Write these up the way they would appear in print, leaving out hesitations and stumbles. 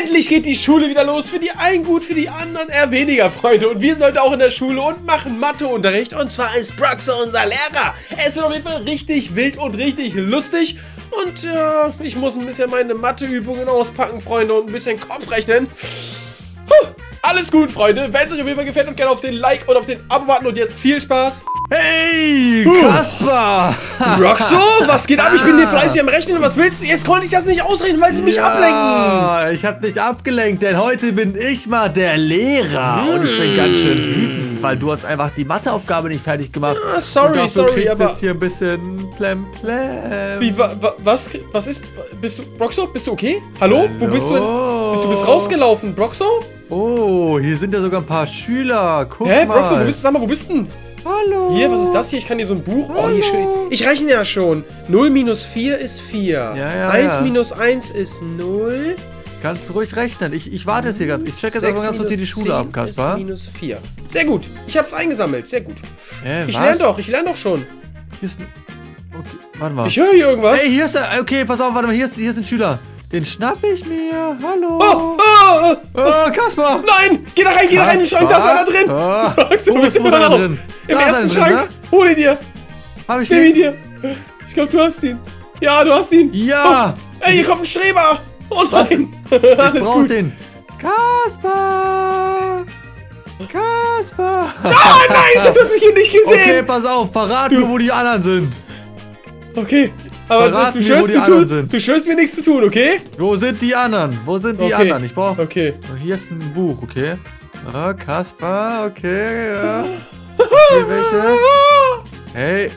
Endlich geht die Schule wieder los. Für die einen gut, für die anderen eher weniger, Freunde. Und wir sind heute auch in der Schule und machen Matheunterricht. Und zwar ist Maxo unser Lehrer. Es wird auf jeden Fall richtig wild und richtig lustig. Und ich muss ein bisschen meine Matheübungen auspacken, Freunde. Und ein bisschen Kopf rechnen. Puh. Alles gut, Freunde. Wenn es euch auf jeden Fall gefällt, und gerne auf den Like und auf den Abo-Button. Und jetzt viel Spaß. Hey, Kasper! Maxo, was geht ab? Ich bin hier fleißig am Rechnen. Was willst du? Jetzt konnte ich das nicht ausreden, weil sie mich ablenken. Ich habe dich abgelenkt, denn heute bin ich mal der Lehrer. Und ich bin ganz schön wütend, weil du hast einfach die Matheaufgabe nicht fertig gemacht. Ah, sorry, und sorry, kriegst aber... Du jetzt hier ein bisschen plem. Wie, was ist... Bist du... Maxo, bist du okay? Hallo? Wo bist du denn? Du bist rausgelaufen, Maxo? Oh, hier sind ja sogar ein paar Schüler. Guck mal. Maxo, du bist... Sag mal, wo bist denn? Hallo. Hier, was ist das hier? Ich kann hier so ein Buch... Hallo. Oh, hier schön. Ich rechne ja schon. 0 minus 4 ist 4. Ja, 1 minus 1 ist 0. Kannst du ruhig rechnen. Ich warte jetzt hier gerade. Ich check jetzt einfach ganz kurz hier die Schule ab, Kasper. 6 minus 4. Sehr gut. Ich hab's eingesammelt. Sehr gut. Ich lerne doch schon. Hier ist ein... Okay, warte mal. Ich höre hier irgendwas. Hey, hier ist... Okay, pass auf, warte mal. Hier ist ein Schüler. Den schnapp ich mir. Hallo. Oh, Kasper. Nein, geh da rein. Ich schrank, da ist einer drin. Wo ist er drin? Im ersten Schrank. Hol ihn dir. Hab ich ihn dir. Ich glaube, du hast ihn. Ja, du hast ihn. Ja. Oh. Ey, hier kommt ein Streber. Oh nein. Ich brauch den. Kasper. Nein, ich hab das hier nicht gesehen. Okay, pass auf. Verrat mir, wo die anderen sind. Okay. Aber du schwörst mir nichts zu tun, okay? Wo sind die anderen? Wo sind die anderen? Ich brauche... Okay. Hier ist ein Buch, okay? Ah, Kasper, okay, ja. Hier welche? Hey.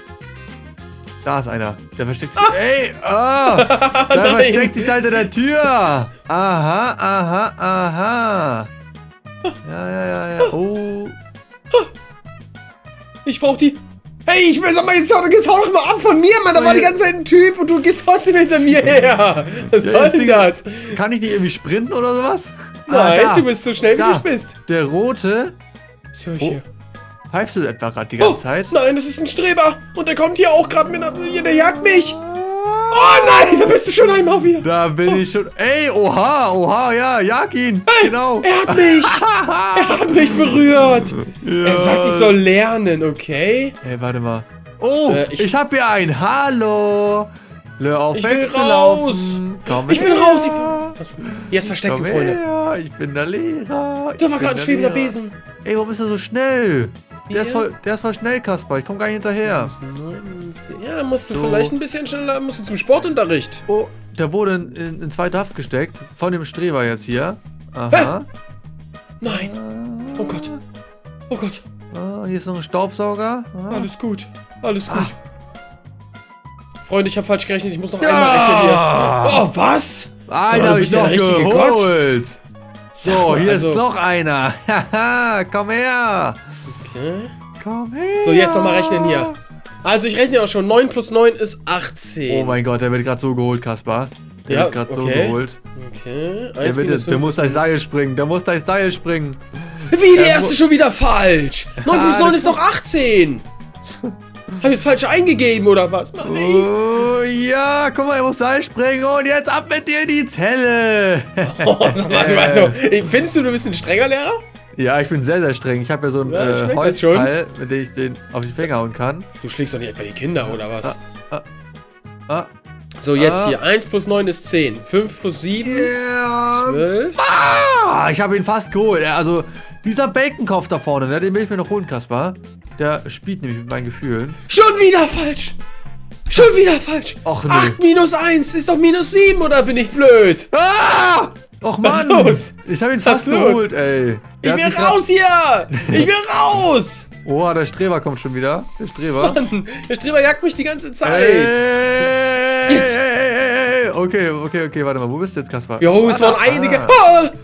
Da ist einer. Der versteckt sich... Ey! Der versteckt sich hinter der Tür. Aha. Ja. Oh. Ich brauche die... Hey, ich will mal jetzt hau doch mal ab von mir, Mann. Da war die ganze Zeit ein Typ und du gehst trotzdem hinter mir her. Was soll denn das? Kann ich nicht irgendwie sprinten oder sowas? Nein, du bist so schnell, wie du bist. Der rote. Was höre ich hier? Pfeifst du etwa gerade die ganze Zeit? Nein, das ist ein Streber. Und der kommt hier auch gerade mit. Der jagt mich. Oh nein, da bist du schon einmal wieder. Da bin ich schon. Ey, oha, ja, jag ihn. Hey, genau. Er hat mich. Er hat mich berührt. Ja. Er sagt, ich soll lernen, okay? Ey, warte mal. Oh, ich hab hier einen. Hallo. Hör auf, ich will raus. Ich bin raus. Hier ist versteckt, Freunde. Her. Ich bin der Lehrer. Da war gerade ein schwebender Besen. Ey, warum ist er so schnell? Der ist voll schnell, Kasper. Ich komme gar nicht hinterher. Ja, dann musst du vielleicht ein bisschen schneller, musst du zum Sportunterricht. Oh, der wurde in zweite Haft gesteckt. Von dem Streber jetzt hier. Aha. Nein. Oh Gott. Ah, hier ist noch ein Staubsauger. Ah. Alles gut. Freunde, ich habe falsch gerechnet. Ich muss noch einmal rechnen hier. Oh, was? Alter, hab ich noch geholt. So, hier ist noch einer. Haha, komm her. Okay. Komm her. So, jetzt nochmal rechnen hier. Also, ich rechne auch schon. 9 plus 9 ist 18. Oh mein Gott, der wird gerade so geholt, Kasper. Der wird gerade so geholt. Okay. Der muss gleich Seil springen. Wie, der erste schon wieder falsch. 9 plus 9 ist noch 18. Hab ich das falsche eingegeben, oder was? Oh, ja, guck mal, er muss Seil springen. Und jetzt ab mit dir in die Zelle. Findest du, du bist ein strenger Lehrer? Ja, ich bin sehr, sehr streng. Ich habe ja so ein Holzteil, mit dem ich den auf die Finger hauen kann. Du schlägst doch nicht etwa die Kinder, oder was? So, jetzt hier. 1 plus 9 ist 10. 5 plus 7, 12. Ich habe ihn fast geholt. Also, dieser Bacon-Kopf da vorne, ne, den will ich mir noch holen, Kasper. Der spielt nämlich mit meinen Gefühlen. Schon wieder falsch! Och, nee. 8 minus 1 ist doch minus 7, oder bin ich blöd? Och Mann, ich hab ihn fast geholt, ey. Ich will raus hier! Ich will raus! Oh, der Streber kommt schon wieder. Mann, der Streber jagt mich die ganze Zeit. Okay, warte mal, wo bist du jetzt, Kasper? Jo, es waren einige.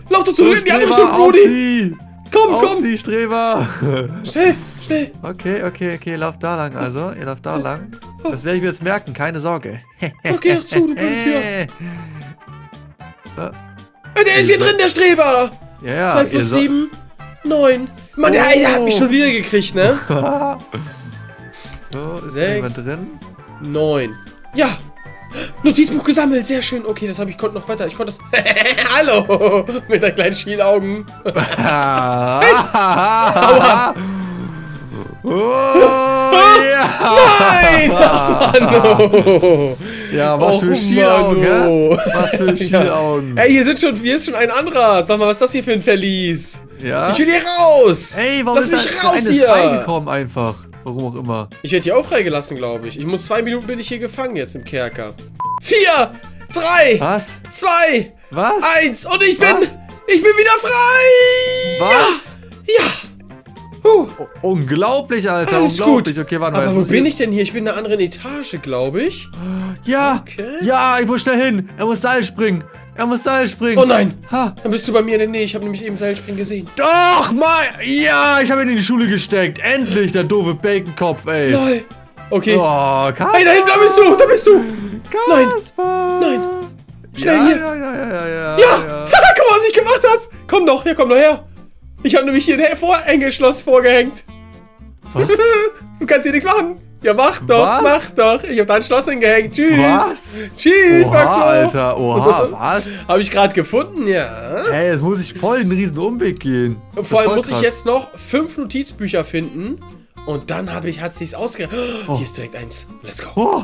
Lauf doch zurück in die andere Richtung, Brudi! Komm! Die Streber! Schnell! Okay, lauf da lang, also. Ihr lauft da lang. Das werde ich mir jetzt merken, keine Sorge. Okay, doch zu, du blöde Tür. Der ist hier drin, der Streber! Ja. 2 plus 7, 9. Mann, der eine hat mich schon wieder gekriegt, ne? So, ist 6, jemand drin? 9. Ja, Notizbuch gesammelt, sehr schön. Okay, das habe ich, konnte noch weiter. Ich konnte das. Hallo! Mit deinen kleinen Schielaugen. Aua! Oh, ja. Nein! Mano. Ja, was für Schielaugen, gell? Was für Schielaugen. Ja. Ey, hier ist schon ein anderer. Sag mal, was ist das hier für ein Verlies? Ja. Ich will hier raus! Ey, warum ist das raus hier? Reingekommen einfach. Warum auch immer. Ich werde hier auch freigelassen, glaube ich. Ich muss 2 Minuten bin ich hier gefangen jetzt im Kerker. 4, 3, was? 2, was? 1 und ich bin wieder frei! Was? Ja! Ja. Oh, unglaublich, Alter. Alles unglaublich. Gut. Okay, warte mal. Aber wo bin ich denn hier? Ich bin in einer anderen Etage, glaube ich. Ja. Okay. Ja, ich muss schnell hin. Er muss Seil springen. Er muss Seil springen. Oh nein. Ha. Dann bist du bei mir in der Nähe. Ich habe nämlich eben Seil springen gesehen. Doch, Mann. Ja, ich habe ihn in die Schule gesteckt. Endlich, der doofe Bacon-Kopf, ey. Nein. Okay. Oh, hey, da hinten, da bist du. Da bist du. Kasper. Nein. Nein. Schnell hier. Ja. Guck mal, was ich gemacht habe. Komm doch. Ja, komm doch her. Ich habe nämlich hier ein Vorhängeschloss vorgehängt. Was? Du kannst hier nichts machen. Ja, mach doch, mach doch. Ich habe da ein Schloss hingehängt. Tschüss. Was? Tschüss, oha, Maxo. Alter. Oha, was? Habe ich gerade gefunden, ja. Ey, jetzt muss ich voll einen riesen Umweg gehen. Vor allem muss ich jetzt noch 5 Notizbücher finden. Und dann hat sich's ausgerechnet. Oh, hier ist direkt eins. Let's go. Oh.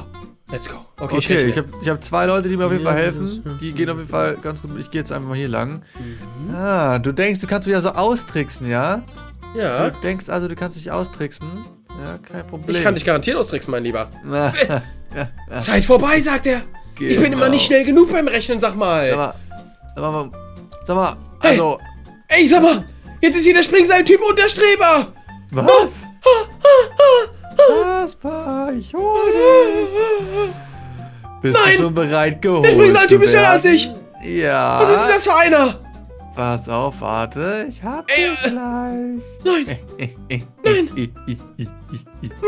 Let's go. Okay, ich hab 2 Leute, die mir auf jeden Fall helfen. Die gehen auf jeden Fall ganz gut. Ich gehe jetzt einfach mal hier lang. Mhm. Ah, du denkst, du kannst mich also austricksen, ja? Ja. Du denkst also, du kannst dich austricksen. Ja, kein Problem. Ich kann dich garantiert austricksen, mein Lieber. Zeit vorbei, sagt er. Genau. Ich bin immer nicht schnell genug beim Rechnen, sag mal. Sag mal, also... Ey, sag mal, jetzt ist hier der Springseil-Typ und der Streber. Was? Kasper, ich hole dich. Bist du schon bereit geholt? Der Springseil-Typ ist schneller als ich. Ja. Was ist denn das für einer? Pass auf, warte. Ich hab dich gleich. Nein.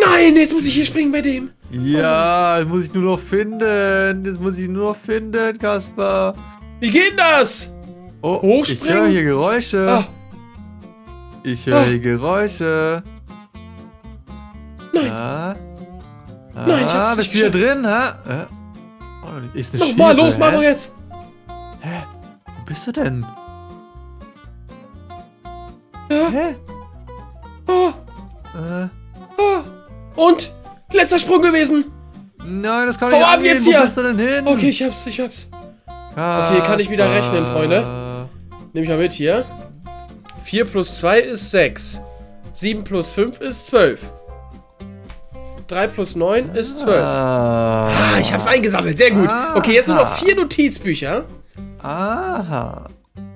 Nein, jetzt muss ich hier springen bei dem. Ja, jetzt muss ich nur noch finden. Jetzt muss ich nur noch finden, Kasper. Wie geht denn das? Oh, hochspringen? Ich höre hier Geräusche. Ich höre hier Geräusche. Nein. Nein, ich hab's nicht geschafft. Bist du hier drin, hä? Oh, ist eine Schiefe, los, mach doch jetzt! Hä? Wo bist du denn? Hä? Oh. Oh. Und? Letzter Sprung gewesen! Nein, das kann ich nicht. Hau ab jetzt hier! Wo bist du denn hin? Okay, ich hab's. Okay, kann ich wieder rechnen, Freunde. Nehme ich mal mit hier. 4 plus 2 ist 6. 7 plus 5 ist 12. 3 plus 9 ist 12. Ah, ich hab's eingesammelt. Sehr gut. Okay, jetzt nur noch 4 Notizbücher. Aha.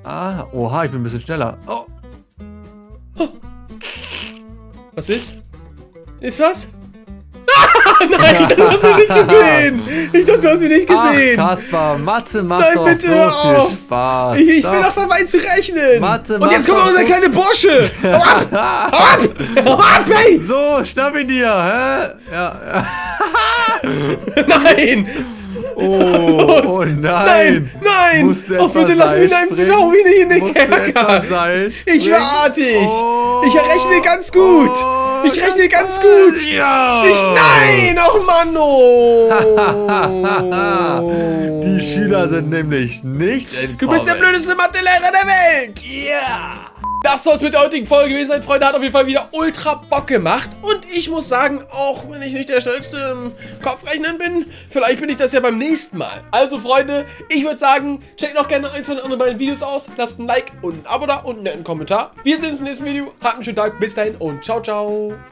Aha. Oha, ich bin ein bisschen schneller. Oh. Oh. Was ist? Ist was? Ah, nein, ich dachte, du hast mich nicht gesehen. Ach, Kasper, Mathe macht nein, bitte doch so viel Spaß. Ich will doch dabei zu rechnen. Mathe und jetzt kommt auch unser kleine Bursche. Hau ab! Hau ab, ey! So, schnapp ihn dir, hä? Ja. Nein! Oh nein! Nein! Oh, bitte lass mich in den Kerker! Ich war artig! Oh, ich rechne ganz gut! Ich rechne ganz gut! Ja. Nein! Oh Mann! Oh. Die Schüler sind nämlich nicht entkommen. Du bist der blödeste Mathelehrer der Welt! Ja! Das soll es mit der heutigen Folge gewesen sein, Freunde. Hat auf jeden Fall wieder ultra Bock gemacht. Und ich muss sagen, auch wenn ich nicht der schnellste im Kopfrechnen bin, vielleicht bin ich das ja beim nächsten Mal. Also, Freunde, ich würde sagen, checkt noch gerne eins von den anderen beiden Videos aus. Lasst ein Like und ein Abo da und einen netten Kommentar. Wir sehen uns im nächsten Video. Habt einen schönen Tag. Bis dahin und ciao, ciao.